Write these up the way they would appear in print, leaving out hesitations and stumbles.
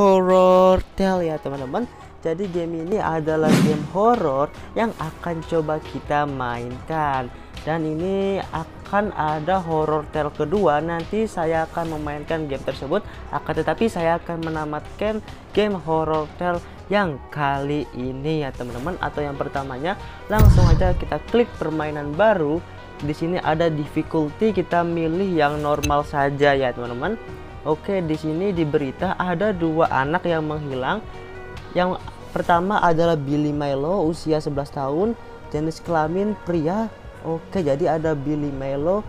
Horror Tale ya teman-teman. Jadi game ini adalah game horror yang akan coba kita mainkan. Dan ini akan ada Horror Tale kedua. Nanti saya akan memainkan game tersebut. Akan tetapi saya akan menamatkan game Horror Tale yang kali ini ya teman-teman, atau yang pertamanya. Langsung aja kita klik permainan baru. Di sini ada difficulty, kita milih yang normal saja ya teman-teman. Oke, di sini di berita ada dua anak yang menghilang. Yang pertama adalah Billy Milo, usia 11 tahun, jenis kelamin pria. Oke, jadi ada Billy Milo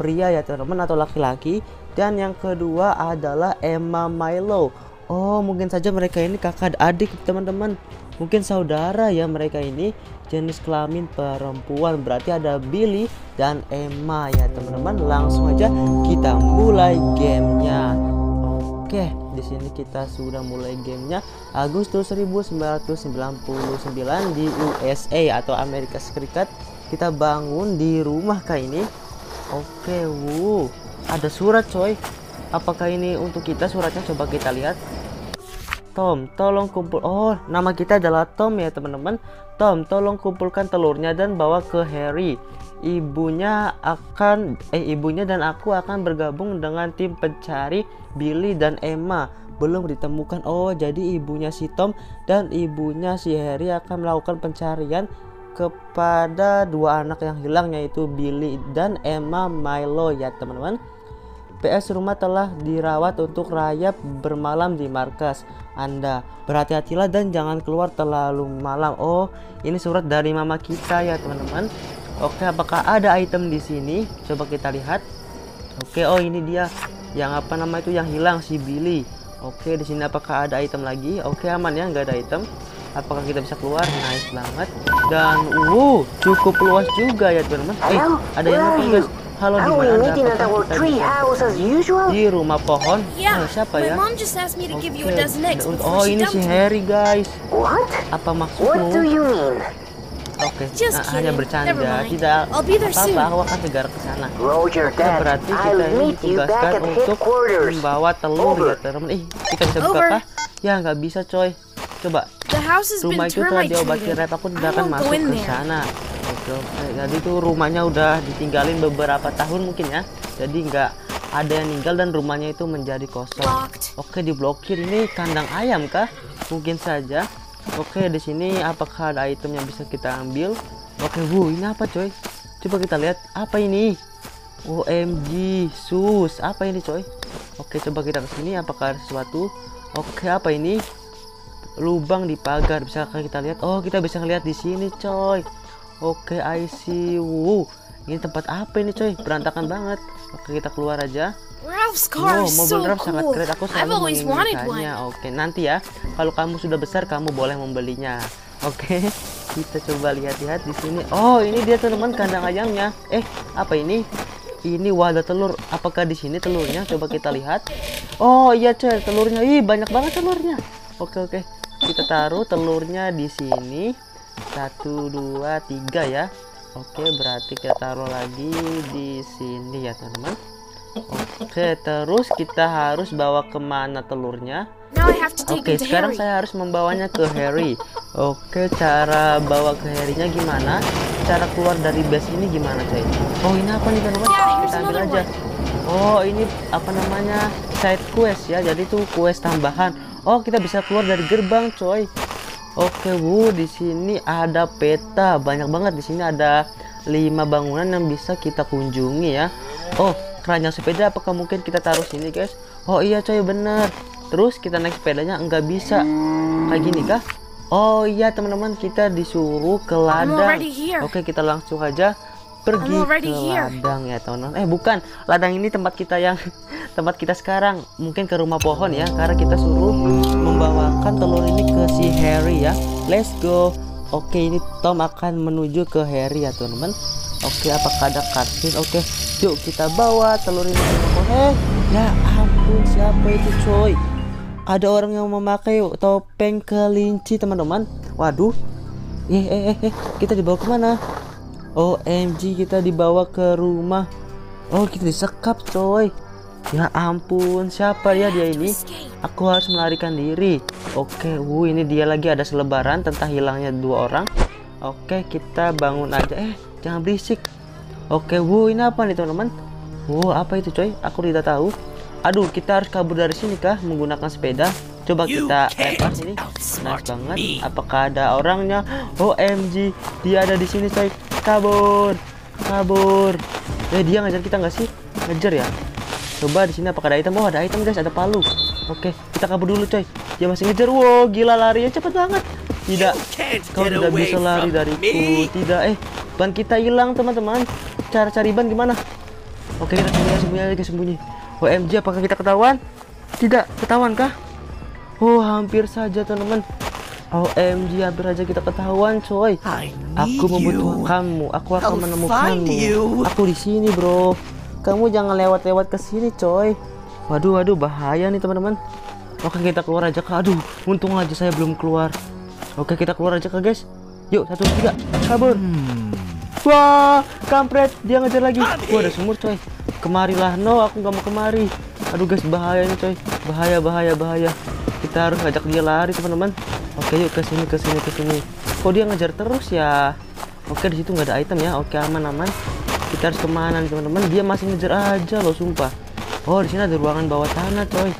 pria ya teman-teman, atau laki-laki. Dan yang kedua adalah Emma Milo. Oh, mungkin saja mereka ini kakak adik teman-teman. Mungkin saudara ya mereka ini, jenis kelamin perempuan. Berarti ada Billy dan Emma ya teman-teman. Langsung aja kita mulai gamenya. Oke, di sini kita sudah mulai gamenya. Agustus 1999 di USA atau Amerika Serikat. Kita bangun di rumah kayak ini. Oke, wow, ada surat coy. Apakah ini untuk kita suratnya? Coba kita lihat. Tom, tolong kumpul. Oh, nama kita adalah Tom ya teman-teman. Tom, tolong kumpulkan telurnya dan bawa ke Harry. Ibunya dan aku akan bergabung dengan tim pencari Billy dan Emma. Belum ditemukan. Oh, jadi ibunya si Tom dan ibunya si Harry akan melakukan pencarian kepada dua anak yang hilang, yaitu Billy dan Emma Milo ya teman-teman. PS rumah telah dirawat untuk rayap bermalam di markas Anda. Berhati-hatilah dan jangan keluar terlalu malam. Oh, ini surat dari mama kita ya teman-teman. Oke, apakah ada item di sini? Coba kita lihat. Oke, oh ini dia yang apa nama itu yang hilang, si Billy. Oke, di sini apakah ada item lagi? Oke, aman ya, nggak ada item. Apakah kita bisa keluar? Nice banget. Dan cukup luas juga ya teman-teman. Ada yang apa guys? Halo, dimana Anda? Di rumah pohon? Oh, siapa ya? Okay. Oh, ini si Harry guys. Apa maksudmu? Oke, hanya bercanda. Tidak apa-apa, aku akan segera ke sana. Berarti kita ini ditugaskan untuk membawa telur ya teman-teman. Kita bisa buka apa? Ya, nggak bisa coy. Coba. Rumah itu telah diobati rat, aku tidak akan masuk ke sana. Jadi tuh rumahnya udah ditinggalin beberapa tahun mungkin ya. Jadi nggak ada yang ninggal dan rumahnya itu menjadi kosong. Oke, diblokir. Ini kandang ayam kah? Mungkin saja. Oke, di sini apakah ada item yang bisa kita ambil? Oke, ini apa coy? Coba kita lihat, apa ini? OMG, sus, apa ini coy? Oke, coba kita kesini, apakah ada sesuatu? Oke, apa ini? Lubang di pagar, bisa kita lihat. Oh, kita bisa ngeliat di sini coy. Oke, I see. Ini tempat apa ini coy? Berantakan banget. Oke, kita keluar aja. Mobil Ralph sangat keren. Aku selalu menginginkannya. Oke, nanti ya. Kalau kamu sudah besar, kamu boleh membelinya. Oke, kita coba lihat-lihat di sini. Oh, ini dia teman-teman kandang ayamnya. Apa ini? Ini wadah telur. Apakah di sini telurnya? Coba kita lihat. Oh iya coy, telurnya. Ih, banyak banget telurnya. Oke. Kita taruh telurnya di sini. 1, 2, 3 ya. Oke, berarti kita taruh lagi di sini ya teman-teman. Oke, terus kita harus bawa kemana telurnya? Oke, sekarang saya harus membawanya ke Harry. Oke, cara bawa ke Harry-nya gimana? Cara keluar dari base ini gimana coy? Oh, ini apa nih teman-teman? Kita ambil aja. Oh, ini apa namanya? Side quest ya. Jadi tuh quest tambahan. Oh, kita bisa keluar dari gerbang coy. Oke, di sini ada peta. Banyak banget di sini, ada 5 bangunan yang bisa kita kunjungi ya. Oh, keranjang sepeda apakah mungkin kita taruh sini, guys? Oh iya coy, bener. Terus kita naik sepedanya nggak bisa. Kayak gini kah? Oh iya teman-teman, kita disuruh ke ladang. Oke, kita langsung aja pergi ke ladang ya, teman-teman. Bukan. Ladang ini tempat kita yang tempat kita sekarang, mungkin ke rumah pohon ya, karena kita suruh membawakan telur ini ke si Harry ya. Let's go. Oke, ini Tom akan menuju ke Harry ya teman-teman. Oke, apakah ada kartu? Oke, yuk kita bawa telur ini ke rumah pohon. Ya ampun, siapa itu coy? Ada orang yang memakai topeng kelinci teman-teman. Waduh. Kita dibawa kemana? OMG, kita dibawa ke rumah. Oh, kita disekap coy. Ya ampun, siapa dia ini? Aku harus melarikan diri. Oke, ini dia lagi ada selebaran tentang hilangnya dua orang. Oke, kita bangun aja. Jangan berisik. Oke, ini apa nih teman-teman? Apa itu coy? Aku tidak tahu. Aduh, kita harus kabur dari sini kah menggunakan sepeda? Coba kita lempar sini. Nice banget. Apakah ada orangnya? OMG, dia ada di sini coy. Kabur, kabur. Dia ngajar kita nggak sih? Ngejar ya. Coba di sini apakah ada item? Oh, ada item guys, ada palu. Oke, kita kabur dulu coy. Dia masih ngejar. Wow, gila larinya cepet banget. Tidak, kau tidak bisa lari dariku. Tidak, ban kita hilang teman-teman. Cara cari ban gimana? Oke, kita sembunyi. OMG, apakah kita ketahuan? Tidak, ketahuan kah? Oh, hampir saja teman-teman. OMG, hampir saja kita ketahuan coy. Aku membutuhkan kamu. Aku akan menemukanmu. Aku di sini bro. Kamu jangan lewat-lewat ke sini coy. Waduh, bahaya nih teman-teman. Oke, kita keluar aja kak. Aduh, untung aja saya belum keluar. Oke, kita keluar aja kak guys. Yuk, 1, 2, 3, kabur. Wah, kampret, dia ngejar lagi. Wah, ada sumur coy. Kemarilah. No, aku nggak mau kemari. Aduh guys, bahaya ini coy. Bahaya. Kita harus ajak dia lari teman-teman. Oke, yuk ke sini. Kok dia ngejar terus ya? Oke, di situ nggak ada item ya. Oke, aman. Kita harus kemana teman-teman? Dia masih ngejar aja loh, sumpah. Oh, di sini ada ruangan bawah tanah coy.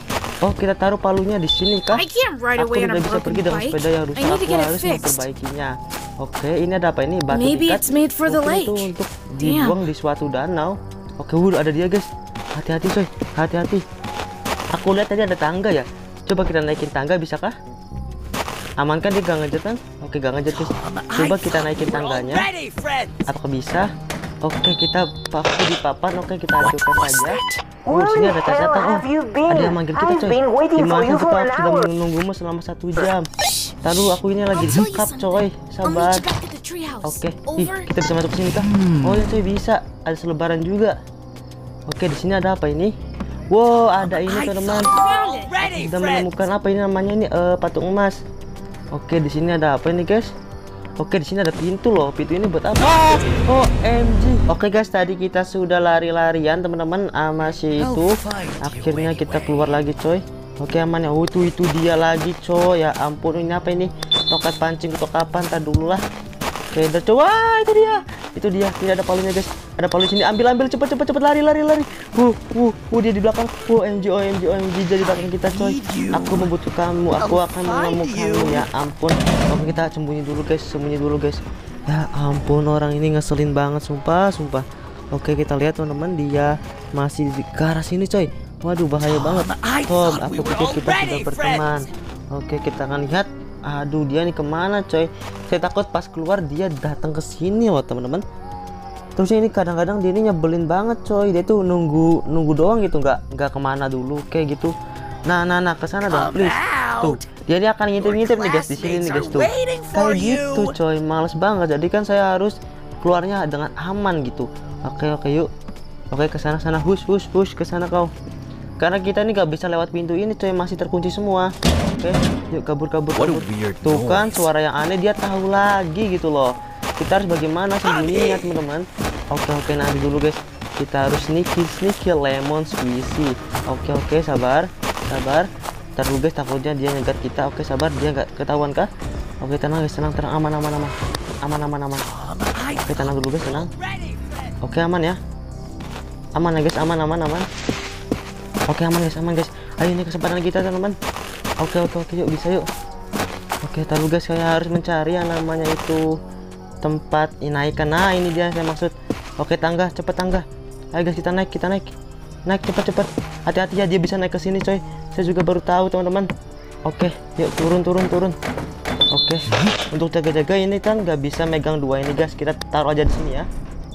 Oh, kita taruh palunya di sini kah? Aku tidak bisa pergi dengan sepeda yang rusak. Aku harus memperbaikinya. Oke, ini ada apa ini? Batu ikat. Mungkin itu untuk dibuang di suatu danau. Oke, ada dia guys. Hati-hati coy, hati-hati. Aku lihat tadi ada tangga ya. Coba kita naikin tangga, bisakah? Aman kan, dia gak ngejar kan? Oke, gak ngejar guys. Coba kita naikin tangganya. Apakah bisa? Oke, kita pakai di papan. Oke, kita hancurkan saja. Sini ada catatan. Ada yang manggil kita coy. Dimana kita sudah menunggumu selama 1 jam. Taruh, aku ini lagi dikap coy. Sabar. Oke, kita bisa masuk ke sini kah? Oh ya coy, bisa. Ada selebaran juga. Oke, di sini ada apa ini? Wow, ada ini teman-teman. Kita menemukan apa ini namanya ini? Patung emas. Oke, di sini ada apa ini guys? Oke, di sini ada pintu loh. Pintu ini buat apa? OMG. Oke guys, tadi kita sudah lari-larian teman-teman sama si itu. Akhirnya kita keluar lagi coy. Oke, aman ya. Itu dia lagi coy. Ya ampun, ini apa ini? Tokat pancing tokapan, tar dulu lah. Oke, udah coy. Itu dia. Tidak ada palunya guys. Ada palu sini. Ambil cepet lari. Dia di belakang. OMG, dia di belakang kita coy. Aku membutuhkanmu. Aku akan menemukanmu. Ya ampun. Oke, kita sembunyi dulu guys. Ya ampun, orang ini ngeselin banget sumpah. Oke, kita lihat teman-teman, dia masih di arah sini coy. Waduh, bahaya banget. Tom, aku pikir kita sudah berteman. Oke, kita akan lihat. Aduh, dia nih kemana coy? Saya takut pas keluar dia datang ke sini loh teman-teman. Terusnya ini kadang-kadang dia ini nyebelin banget coy. Dia tuh nunggu doang gitu, nggak kemana dulu kayak gitu. Nah kesana dong please. Tuh, dia ini akan ngintip-ngintip nih guys di sini nih guys tuh. Kayak gitu coy, males banget. Jadi kan saya harus keluarnya dengan aman gitu. Oke yuk. Oke, kesana hush kesana kau. Karena kita ini nggak bisa lewat pintu ini coy, masih terkunci semua. Oke, yuk kabur. Tuh kan suara yang aneh, dia tahu lagi gitu loh. Kita harus bagaimana sembunyinya teman-teman. Oke, nanti dulu guys. Kita harus sneaky lemon squeezy. Oke, sabar. Ntar dulu guys, takutnya dia nyegat kita. Oke, sabar, dia nggak ketahuan kah? Oke, tenang guys, tenang, aman. Oke, tenang dulu guys, tenang. Oke, aman ya. Aman ya guys. Oke, aman guys. Ayo, ini kesempatan kita teman-teman. Oke, yuk, bisa yuk. Oke, ntar dulu guys, saya harus mencari yang namanya itu tempat naikkan. Nah, ini dia saya maksud. Oke, tangga, cepet tangga. Ayo guys, kita naik cepet. Hati-hati ya, dia bisa naik ke sini coy. Saya juga baru tahu teman-teman. Oke, yuk turun. Oke, untuk jaga-jaga ini kan nggak bisa megang dua ini guys. Kita taruh aja di sini ya.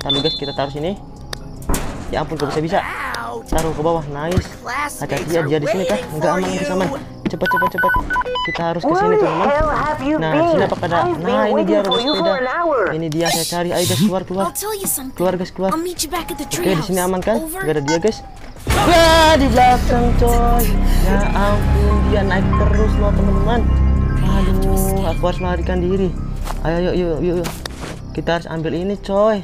Taruh guys, kita taruh sini. Ya ampun, nggak bisa. Taruh ke bawah, nice. Hati-hati ya, dia di sini kan nggak aman. Cepat. Kita harus ke sini teman-teman. Nah, di sini apakah ada? Nah, ini dia harus sepeda. Ini dia saya cari. Ayo guys, keluar guys. Oke, di sini aman kan? Gak ada dia guys. Wah, di belakang coy. Ya ampun, dia naik terus loh teman-teman. Aduh, aku harus melarikan diri. Ayo yuk. Kita harus ambil ini coy.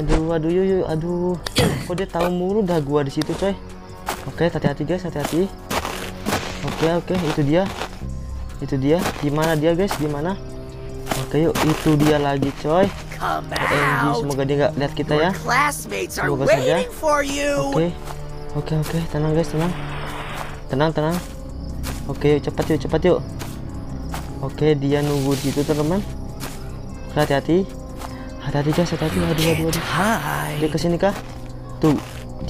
Aduh. Kok dia tahu mulu dah gua di situ coy. Oke, hati-hati guys, hati-hati. Oke, itu dia. Itu dia. Dimana dia guys? Dimana? Oke, yuk, itu dia lagi coy. OMG, semoga dia nggak lihat kita ya. Semoga saja. Oke, tenang guys, tenang. Tenang. Oke, cepat yuk. Oke, dia nunggu di situ teman-teman. Hati-hati guys, hati-hati. Waduh. Dia kesini kah? Tuh,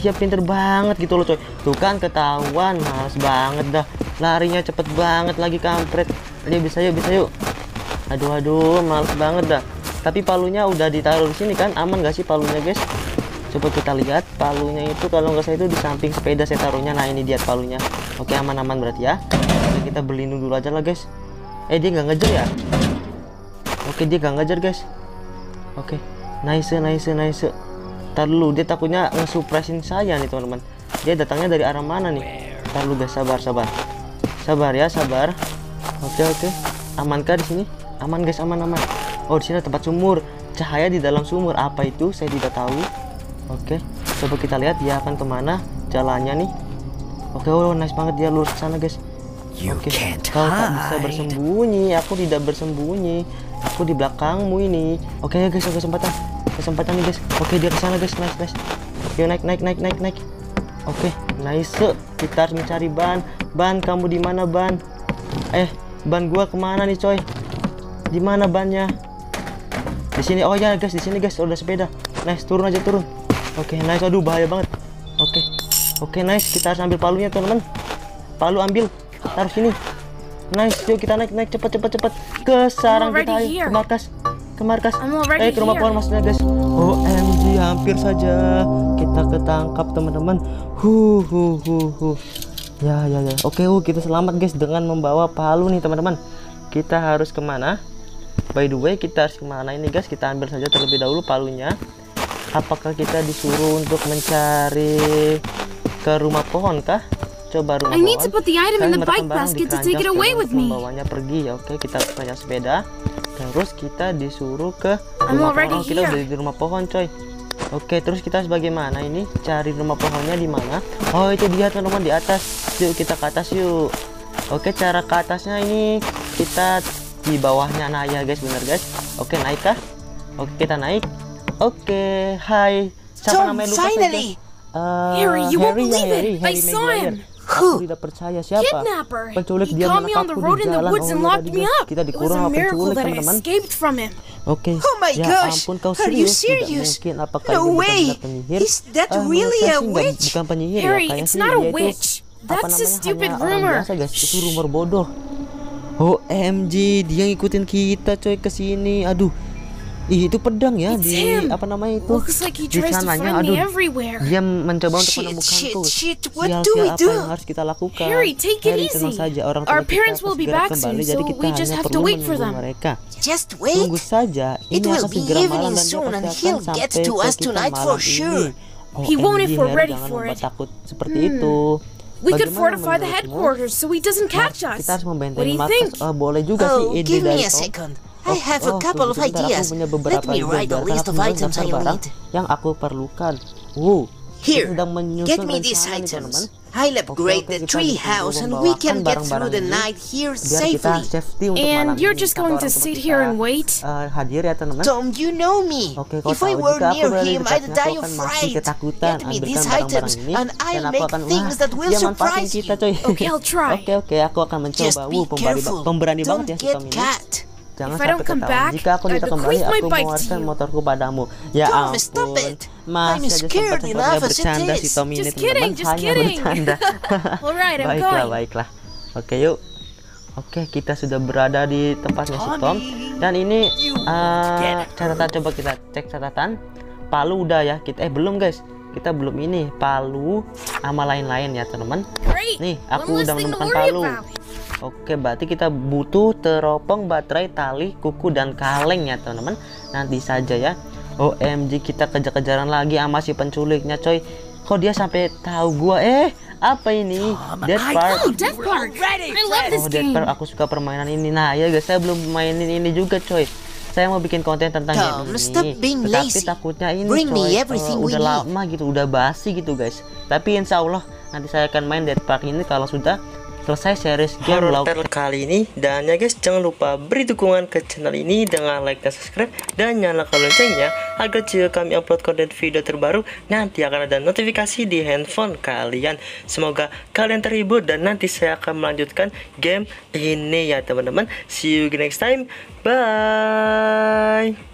dia pinter banget gitu loh coy. Tuh kan ketahuan, males banget dah. Larinya cepet banget lagi kampret. Dia bisa yuk. Aduh, males banget dah. Tapi palunya udah ditaruh di sini kan, aman gak sih palunya guys? Coba kita lihat palunya itu, kalau nggak salah itu di samping sepeda saya taruhnya. Nah ini dia palunya. Oke, aman berarti ya. Oke, kita berlindung dulu aja lah guys. Dia nggak ngejar ya? Oke, dia nggak ngejar guys. Oke, nice. Ntar dulu, dia takutnya ngesupresin saya nih teman-teman. Dia datangnya dari arah mana nih? Ntar dulu guys, sabar ya. Oke. Amankah di sini? Aman guys, aman. Oh, di sini ada tempat sumur. Cahaya di dalam sumur. Apa itu? Saya tidak tahu. Oke, coba kita lihat dia akan kemana jalannya nih. Oke, nice banget dia lurus ke sana, guys. Oke, kau tak bisa bersembunyi. Aku tidak bersembunyi. Aku di belakangmu ini. Oke ya guys, kesempatan nih guys. Oke, dia ke sana guys, nice. Yuk naik. Oke, nice. Kita harus mencari ban. Ban, kamu di mana ban? Ban gua kemana nih coy? Di mana bannya? Di sini. Oh ya guys, di sini guys, udah sepeda. Nice, turun. Oke, nice. Aduh, bahaya banget. Oke, nice. Kita harus ambil palunya, teman-teman. Palu ambil, taruh sini. Nice, yuk kita naik cepet. Ke sarang kita, ayo. Ke markas. Ke rumah pohon maksudnya, guys. OMG, hampir saja kita ketangkap, teman-teman. Ya. Oke, kita selamat, guys, dengan membawa palu nih, teman-teman. Kita harus kemana? By the way, kita harus kemana ini guys? Kita ambil saja terlebih dahulu palunya. Apakah kita disuruh untuk mencari ke rumah pohon kah? Coba rumah pohon. Kami menekan barang di keranjang terus membawanya pergi. Oke, kita keranjang sepeda. Terus kita disuruh ke rumah pohon. Kita udah di rumah pohon coy. Oke, terus kita harus bagaimana ini? Cari rumah pohonnya di mana? Oh, itu dia teman-teman, di atas. Yuk kita ke atas yuk. Oke, cara ke atasnya ini kita di bawahnya. Nah ya guys, bener guys. Oke, naik kah? Oke, kita naik. Oke, hai. Siapa namanya Lucas? Harry, aku tidak percaya siapa penculik. Dia menangkapku di jalan. Kita dikurung oleh penculik, teman-teman. Oke, ya ampun, kau serius? Tidak mungkin. Apakah dia benar-benar penyihir? Bukan penyihir ya, kayaknya sih dia itu apa namanya, orang biasa guys. Itu rumor bodoh. OMG, dia ngikutin kita coy ke sini. Aduh. Ih, itu pedang ya. It's di him. Apa namanya itu? Di sananya, aduh. Dia mencoba untuk menemukanku. Sial, apa yang harus kita lakukan? Harry, tenang saja. Orang tua kita segera kembali, jadi kita hanya perlu menunggu mereka. Tunggu saja. Ini akan segera malam dan dia pasti akan sampai sekitar malam ini. OMG, Harry jangan membuat takut seperti itu. Bagaimana menurutmu? Kita harus membentengi markas. Boleh juga sih, ide dari Tom. Aku punya beberapa ide barang yang aku perlukan. Dia sedang menyusun rencana, teman-teman. Biar kita safety untuk malam ini. Hadir ya teman-teman. Oke, kalau tahu jika aku berada di dekatnya, aku akan mati ketakutan. Ambilkan barang-barang ini dan aku akan dia manfaatin kita coy. Oke, aku akan mencoba. Pemberani banget ya si Tom ini. Jangan sampai ketahuan. Jika aku tidak kembali, aku mewariskan motorku padamu. Ya ampun, masih aja sempat-sempatnya bercanda si Tom ini, teman-teman. Hanya bercanda. Baiklah. Oke, yuk. Oke, kita sudah berada di tempatnya si Tom. Dan ini catatan, coba kita cek catatan. Palu udah ya, kita belum guys. Kita belum ini, palu sama lain-lain ya teman-teman. Nih, aku udah menemukan palu. Oke, berarti kita butuh teropong, baterai, tali, kuku, dan kaleng ya teman-teman. Nanti saja ya. OMG, kita kejar-kejaran lagi sama si penculiknya coy. Kok dia sampai tahu gua? Apa ini? Dead Park. Dead Park, aku suka permainan ini. Nah ya guys, saya belum mainin ini juga coy. Saya mau bikin konten tentang Tom, game ini, tetapi takutnya ini coy, udah lama gitu, udah basi gitu guys. Tapi insya Allah nanti saya akan main Dead Park ini kalau sudah selesai series game Horror Tale kali ini. Dan ya guys, jangan lupa beri dukungan ke channel ini dengan like dan subscribe dan nyalakan loncengnya agar jika kami upload konten video terbaru nanti akan ada notifikasi di handphone kalian. Semoga kalian terhibur dan nanti saya akan melanjutkan game ini ya teman-teman. See you next time, bye.